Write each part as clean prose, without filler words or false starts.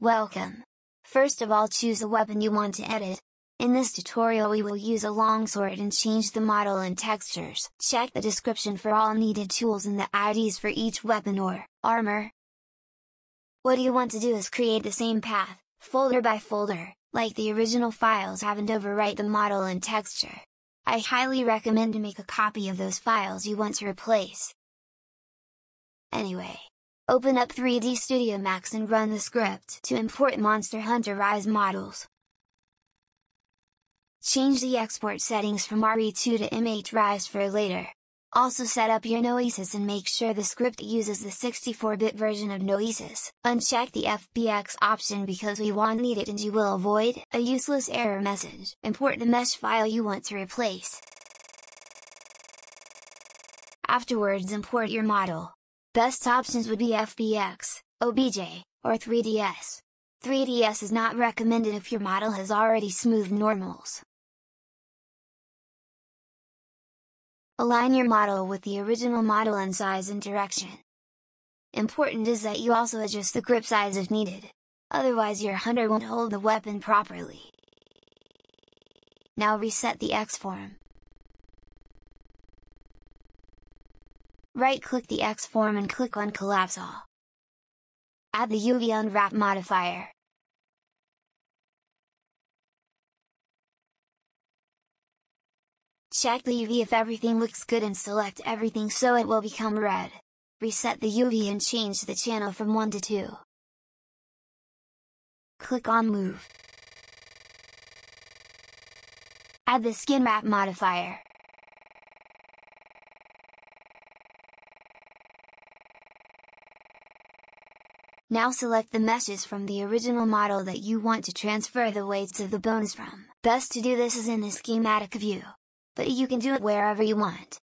Welcome. First of all, choose a weapon you want to edit. In this tutorial we will use a longsword and change the model and textures. Check the description for all needed tools and the IDs for each weapon or armor. What you want to do is create the same path, folder by folder, like the original files have, and overwrite the model and texture. I highly recommend to make a copy of those files you want to replace. Anyway, open up 3D Studio Max and run the script to import Monster Hunter Rise models. Change the export settings from RE2 to MH Rise for later. Also set up your Noesis and make sure the script uses the 64-bit version of Noesis. Uncheck the FBX option because we won't need it and you will avoid a useless error message. Import the mesh file you want to replace. Afterwards import your model. Best options would be FBX, OBJ, or 3DS. 3DS is not recommended if your model has already smoothed normals. Align your model with the original model in size and direction. Important is that you also adjust the grip size if needed. Otherwise your hunter won't hold the weapon properly. Now reset the X-form. Right-click the X-form and click on Collapse All. Add the UV Unwrap modifier. Check the UV if everything looks good and select everything so it will become red. Reset the UV and change the channel from 1 to 2. Click on Move. Add the Skin Wrap modifier. Now select the meshes from the original model that you want to transfer the weights of the bones from. Best to do this is in the schematic view, but you can do it wherever you want.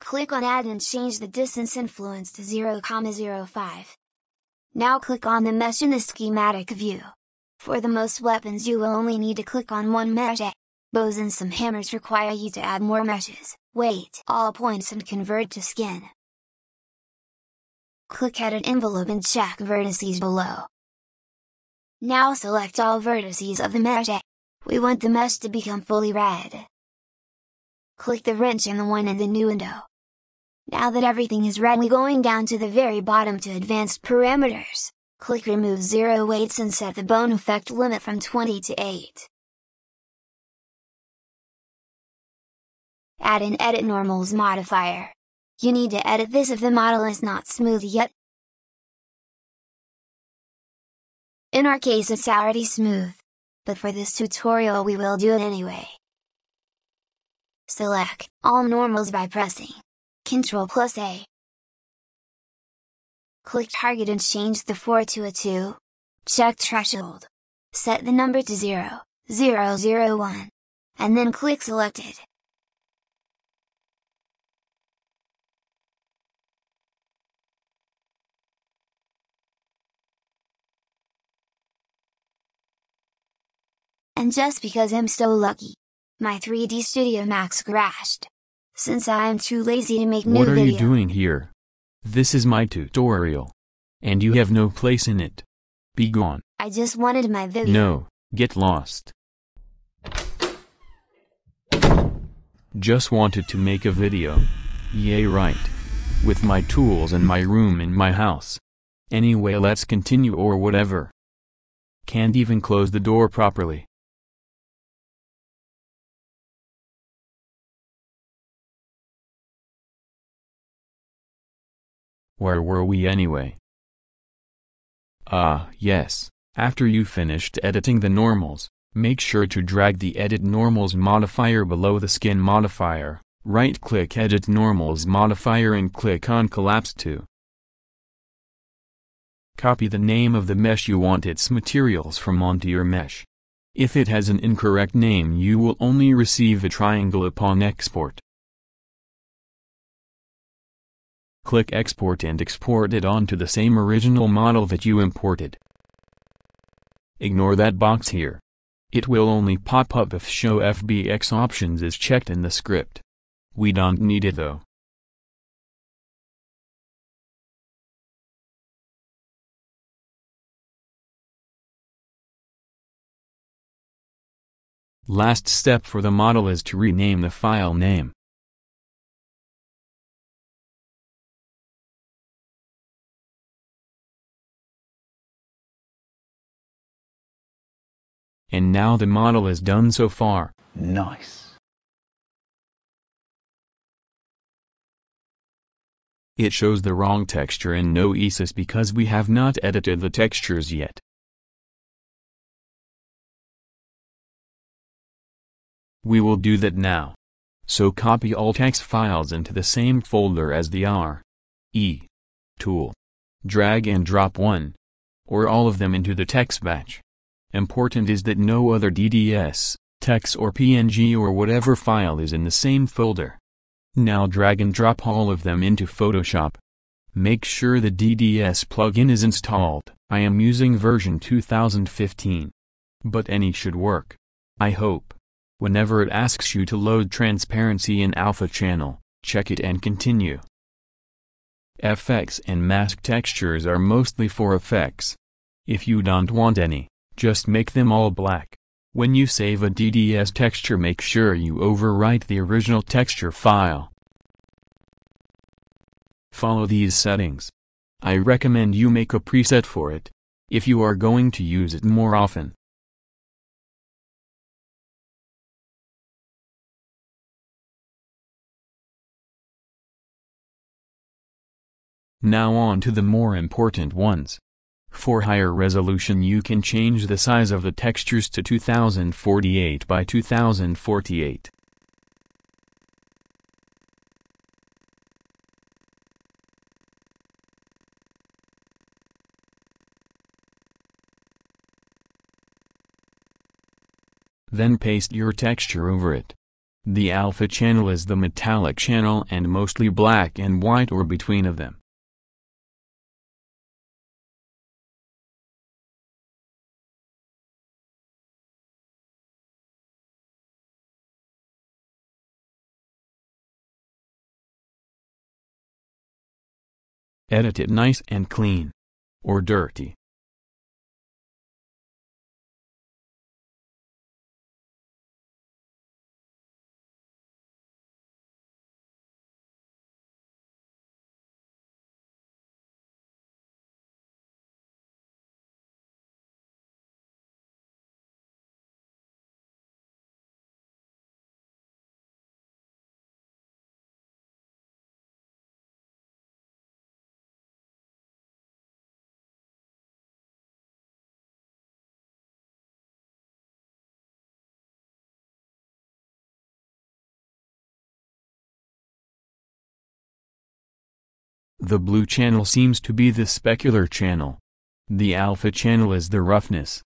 Click on Add and change the distance influence to 0,05. Now click on the mesh in the schematic view. For the most weapons you will only need to click on one mesh. Bows and some hammers require you to add more meshes. Weight all points and convert to skin. Click Edit Envelope and check vertices below. Now select all vertices of the mesh. We want the mesh to become fully red. Click the wrench and the one in the new window. Now that everything is red, we're going down to the very bottom to Advanced Parameters. Click Remove Zero Weights and set the bone effect limit from 20 to 8. Add an Edit Normals modifier. You need to edit this if the model is not smooth yet. In our case it's already smooth, but for this tutorial we will do it anyway. Select all normals by pressing Ctrl+A. Click Target and change the 4 to a 2. Check Threshold. Set the number to 0.001, and then click Selected. And just because I'm so lucky, my 3D Studio Max crashed. Since I am too lazy to make new videos. What are you doing here? This is my tutorial. And you have no place in it. Be gone. I just wanted my video. No, get lost. Just wanted to make a video. Yay, right. With my tools and my room in my house. Anyway, let's continue or whatever. Can't even close the door properly. Where were we anyway? Yes. After you finished editing the normals, make sure to drag the Edit Normals modifier below the Skin modifier, right-click Edit Normals modifier and click on Collapse To. Copy the name of the mesh you want its materials from onto your mesh. If it has an incorrect name you will only receive a triangle upon export. Click Export and export it onto the same original model that you imported. Ignore that box here. It will only pop up if Show FBX Options is checked in the script. We don't need it though. Last step for the model is to rename the file name. And now the model is done so far. Nice. It shows the wrong texture in Noesis because we have not edited the textures yet. We will do that now. So copy all text files into the same folder as the REtool. Drag and drop one, or all of them into the text batch. Important is that no other DDS, text or PNG or whatever file is in the same folder. Now drag and drop all of them into Photoshop. Make sure the DDS plugin is installed. I am using version 2015. But any should work, I hope. Whenever it asks you to load transparency in Alpha Channel, check it and continue. FX and mask textures are mostly for effects. If you don't want any, just make them all black. When you save a DDS texture, make sure you overwrite the original texture file. Follow these settings. I recommend you make a preset for it, if you are going to use it more often. Now on to the more important ones. For higher resolution you can change the size of the textures to 2048 by 2048. Then paste your texture over it. The alpha channel is the metallic channel and mostly black and white or between of them. Edit it nice and clean. Or dirty. The blue channel seems to be the specular channel. The alpha channel is the roughness.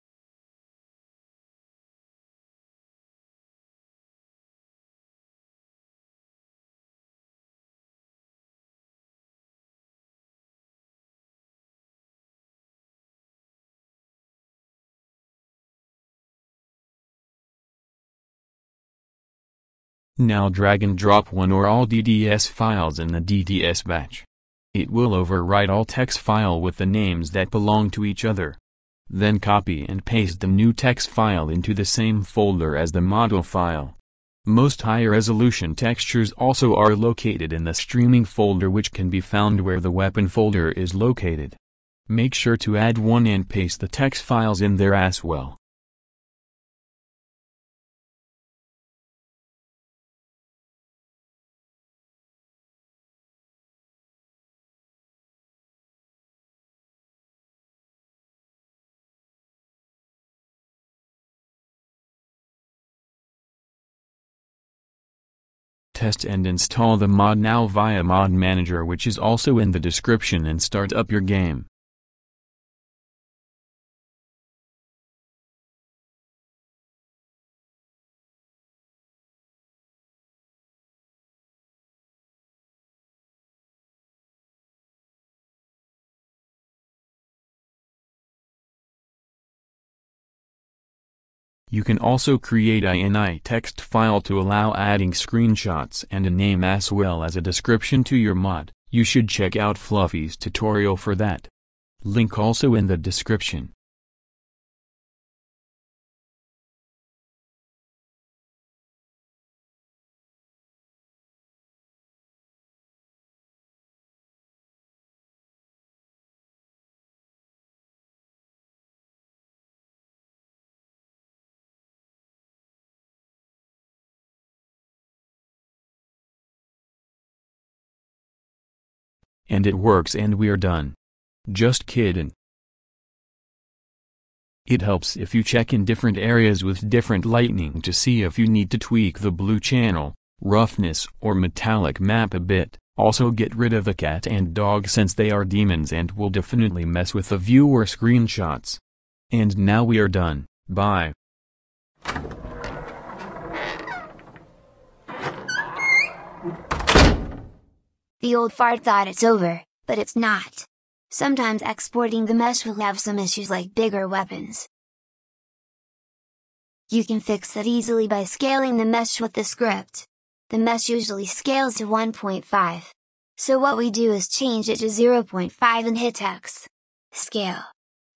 Now drag and drop one or all DDS files in the DDS batch. It will overwrite all text file with the names that belong to each other. Then copy and paste the new text file into the same folder as the model file. Most high-resolution textures also are located in the streaming folder, which can be found where the weapon folder is located. Make sure to add one and paste the text files in there as well. Test and install the mod now via Mod Manager, which is also in the description, and start up your game. You can also create INI text file to allow adding screenshots and a name as well as a description to your mod. You should check out Fluffy's tutorial for that. Link also in the description. And it works and we're done. Just kidding. It helps if you check in different areas with different lighting to see if you need to tweak the blue channel, roughness or metallic map a bit. Also get rid of the cat and dog since they are demons and will definitely mess with the viewer screenshots. And now we are done, bye. The old fart thought it's over, but it's not. Sometimes exporting the mesh will have some issues like bigger weapons. You can fix that easily by scaling the mesh with the script. The mesh usually scales to 1.5. So what we do is change it to 0.5 and hit X. Scale.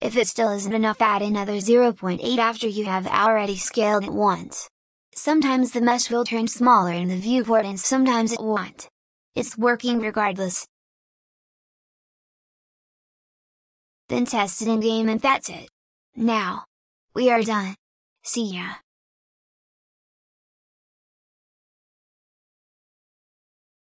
If it still isn't enough, add another 0.8 after you have already scaled it once. Sometimes the mesh will turn smaller in the viewport and sometimes it won't. It's working regardless. Then test it in game and that's it. Now. We are done. See ya.